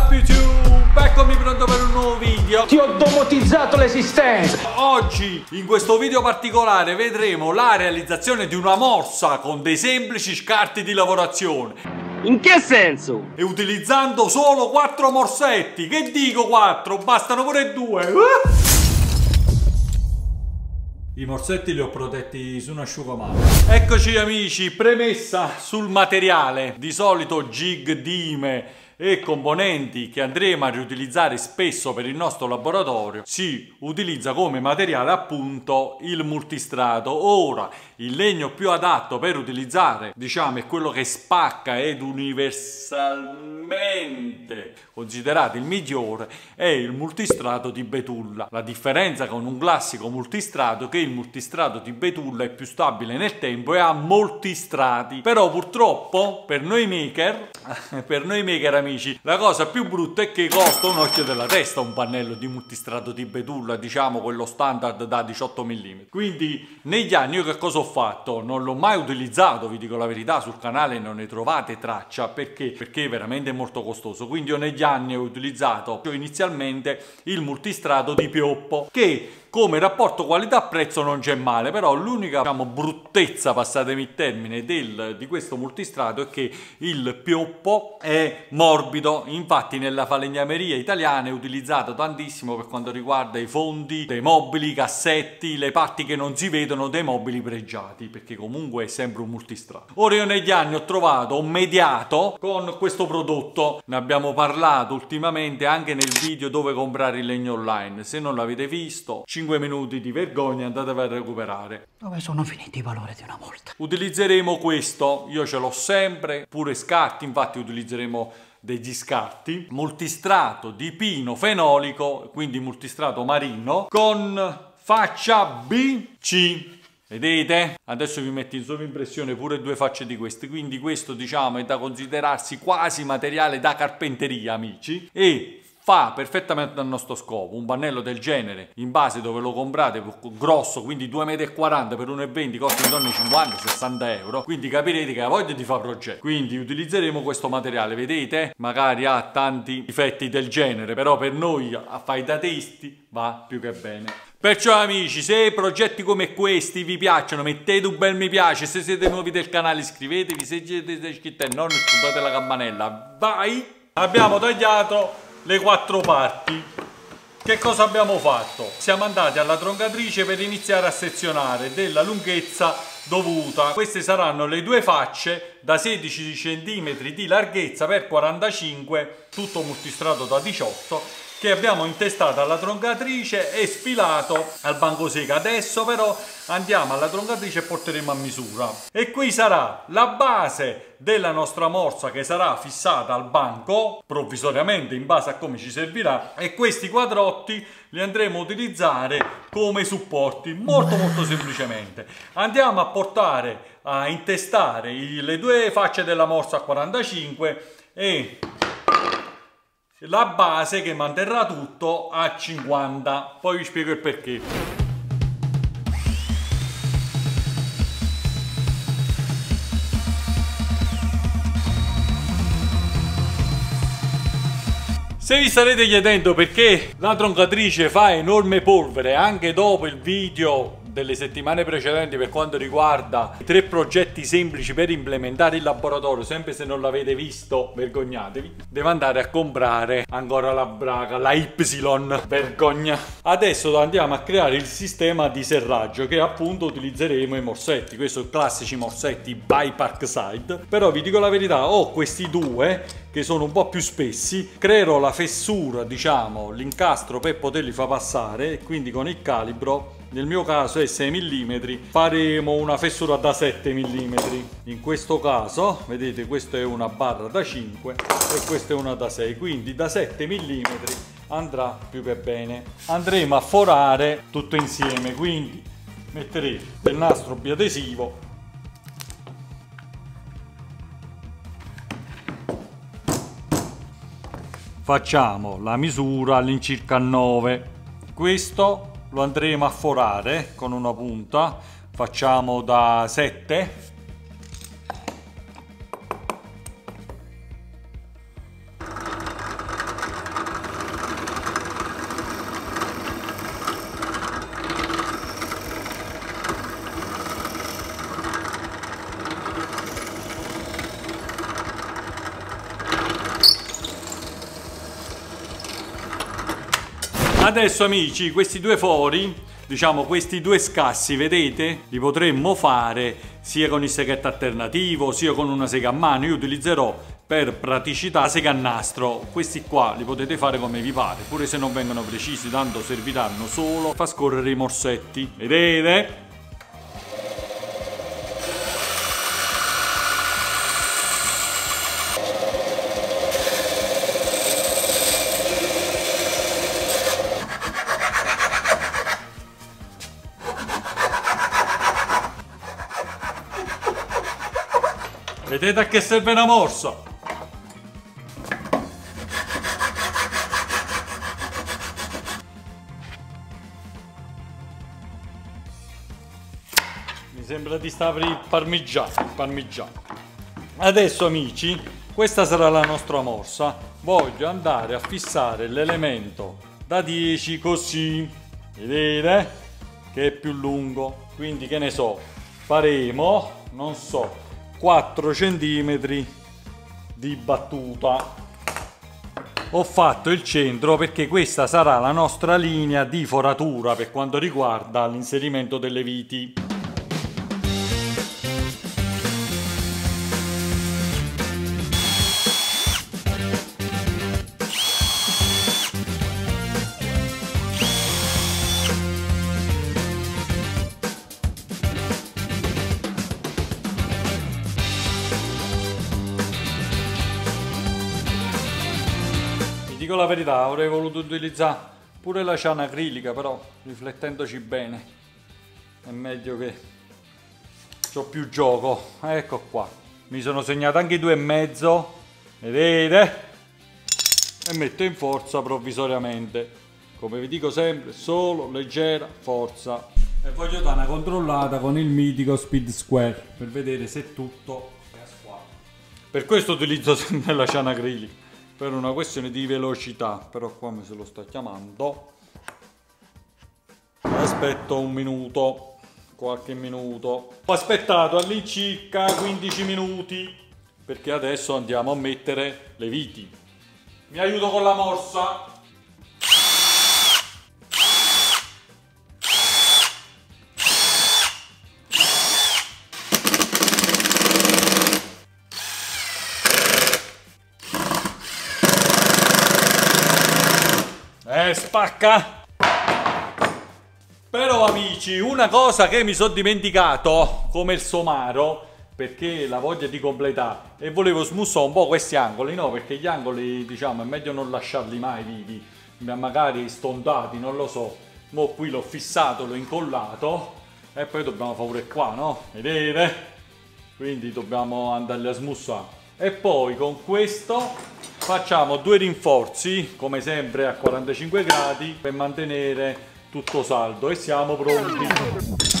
What's up YouTube? Eccomi pronto per un nuovo video. Ti ho domotizzato l'esistenza. Oggi in questo video particolare vedremo la realizzazione di una morsa con dei semplici scarti di lavorazione. In che senso? E utilizzando solo 4 morsetti. Che dico 4? Bastano pure 2. I morsetti li ho protetti su un asciugamano. Eccoci amici, premessa sul materiale. Di solito jig, dime e componenti che andremo a riutilizzare spesso per il nostro laboratorio, si utilizza come materiale appunto il multistrato. Ora, il legno più adatto per utilizzare, diciamo, è quello che spacca ed universalmente considerato il migliore, è il multistrato di betulla. La differenza con un classico multistrato è che il multistrato di betulla è più stabile nel tempo e ha molti strati. Però purtroppo per noi maker amici, la cosa più brutta è che costa un occhio della testa un pannello di multistrato di betulla, diciamo quello standard da 18 mm. Quindi negli anni io che cosa ho fatto? Non l'ho mai utilizzato, vi dico la verità, sul canale non ne trovate traccia. Perché è veramente molto costoso. Quindi io negli anni ho utilizzato inizialmente il multistrato di pioppo, che come rapporto qualità-prezzo non c'è male, però l'unica, diciamo, bruttezza, passatemi il termine, di questo multistrato è che il pioppo è morbido. Infatti nella falegnameria italiana è utilizzato tantissimo per quanto riguarda i fondi dei mobili, i cassetti, le parti che non si vedono dei mobili pregiati, perché comunque è sempre un multistrato. Ora io negli anni ho trovato un mediato con questo prodotto, ne abbiamo parlato ultimamente anche nel video dove comprare il legno online. Se non l'avete visto, 5 minuti di vergogna, andatevi a recuperare. Dove sono finiti i valori di una volta? Utilizzeremo questo, io ce l'ho sempre, pure scarti, infatti utilizzeremo degli scarti. Multistrato di pino fenolico, quindi multistrato marino, con faccia BC. Vedete? Adesso vi metto in sovraimpressione pure 2 facce di questi. Quindi questo, diciamo, è da considerarsi quasi materiale da carpenteria, amici. E fa perfettamente al nostro scopo. Un pannello del genere, in base dove lo comprate, grosso, quindi 2,40 m per 1,20 m, costa intorno ai 50-60 euro. Quindi capirete che ha voglia di fare progetto. Quindi utilizzeremo questo materiale, vedete? Magari ha tanti difetti del genere, però per noi a fai da testi va più che bene. Perciò amici, se progetti come questi vi piacciono, mettete un bel mi piace. Se siete nuovi del canale iscrivetevi, se siete iscritti e non schiacciate la campanella. Vai! Abbiamo tagliato le 4 parti. Che cosa abbiamo fatto? Siamo andati alla troncatrice per iniziare a sezionare della lunghezza dovuta. Queste saranno le 2 facce da 16 cm di larghezza per 45, tutto multistrato da 18, che abbiamo intestato alla troncatrice e sfilato al bancoseca. Adesso però andiamo alla troncatrice e porteremo a misura. E qui sarà la base della nostra morsa, che sarà fissata al banco provvisoriamente in base a come ci servirà, e questi quadrotti li andremo a utilizzare come supporti molto semplicemente. Andiamo a portare a intestare le 2 facce della morsa a 45 e la base che manterrà tutto a 50, poi vi spiego il perché. Se vi starete chiedendo perché la troncatrice fa enorme polvere anche dopo il video delle settimane precedenti per quanto riguarda 3 progetti semplici per implementare il laboratorio, sempre se non l'avete visto vergognatevi, devo andare a comprare ancora la braga, la Y, vergogna. Adesso andiamo a creare il sistema di serraggio, che appunto utilizzeremo i morsetti. Questo è i classici morsetti by Parkside, però vi dico la verità, ho questi 2 che sono un po' più spessi, creerò la fessura, diciamo l'incastro, per poterli far passare, e quindi con il calibro, nel mio caso è 6 mm, faremo una fessura da 7 mm. In questo caso vedete, questa è una barra da 5 e questa è una da 6, quindi da 7 mm andrà più che bene. Andremo a forare tutto insieme, quindi metteremo del nastro biadesivo . Facciamo la misura all'incirca 9. Questo lo andremo a forare con una punta, facciamo da 7. Adesso amici, questi due fori, diciamo questi due scassi, vedete? Li potremmo fare sia con il seghetto alternativo, sia con una sega a mano. Io utilizzerò per praticità la sega a nastro. Questi qua li potete fare come vi pare, pure se non vengono precisi, tanto serviranno solo a far scorrere i morsetti. Vedete? Vedete a che serve una morsa? Mi sembra di stare per il parmigiano. Adesso amici, questa sarà la nostra morsa. Voglio andare a fissare l'elemento da 10 così. Vedete? Che è più lungo. Quindi che ne so, faremo, non so, 4 cm di battuta. Ho fatto il centro perché questa sarà la nostra linea di foratura per quanto riguarda l'inserimento delle viti. La verità, avrei voluto utilizzare pure la ciana acrilica, però riflettendoci bene è meglio che c'ho più gioco. Ecco qua, mi sono segnato anche i 2,5, vedete, e metto in forza provvisoriamente, come vi dico sempre, solo leggera forza, e voglio dare una controllata con il mitico speed square per vedere se tutto è a squadra. Per questo utilizzo sempre la ciana acrilica, per una questione di velocità. Però qua me se lo sta chiamando, aspetto un minuto, qualche minuto. Ho aspettato all'incirca 15 minuti perché adesso andiamo a mettere le viti. Mi aiuto con la morsa. Spacca. Però amici, una cosa che mi sono dimenticato, come il somaro, perché la voglia di completare e volevo smussare un po' questi angoli, no? Perché gli angoli, diciamo, è meglio non lasciarli mai vivi, magari stondati, non lo so. Mo qui l'ho fissato, l'ho incollato e poi dobbiamo fare pure qua, no? Vedete? Quindi dobbiamo andarli a smussare. E poi con questo facciamo due rinforzi, come sempre a 45 gradi, per mantenere tutto saldo, e siamo pronti.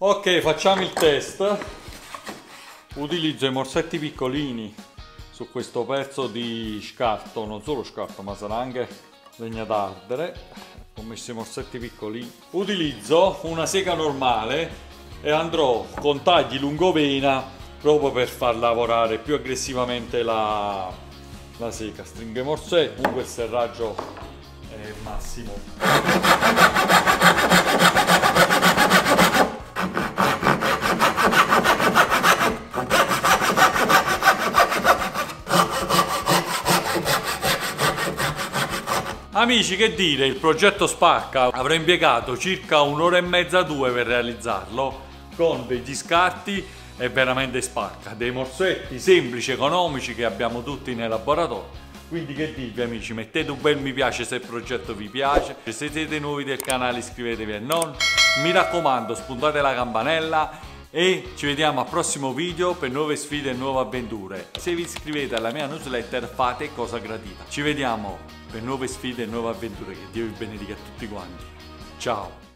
Ok, facciamo il test. Utilizzo i morsetti piccolini su questo pezzo di scarto, non solo scarto ma sarà anche legna d'ardere. Ho messo i morsetti piccolini, utilizzo una sega normale e andrò con tagli lungovena proprio per far lavorare più aggressivamente la sega. Stringhe morse, comunque il serraggio è massimo. Amici, che dire, il progetto spacca. Avrò impiegato circa un'ora e mezza, due per realizzarlo, con degli scarti e veramente spacca, dei morsetti semplici, economici che abbiamo tutti nel laboratorio. Quindi che dirvi amici, mettete un bel mi piace se il progetto vi piace, se siete nuovi del canale iscrivetevi e non, mi raccomando spuntate la campanella e ci vediamo al prossimo video per nuove sfide e nuove avventure. Se vi iscrivete alla mia newsletter fate cosa gradita. Ci vediamo per nuove sfide e nuove avventure, che Dio vi benedica a tutti quanti. Ciao!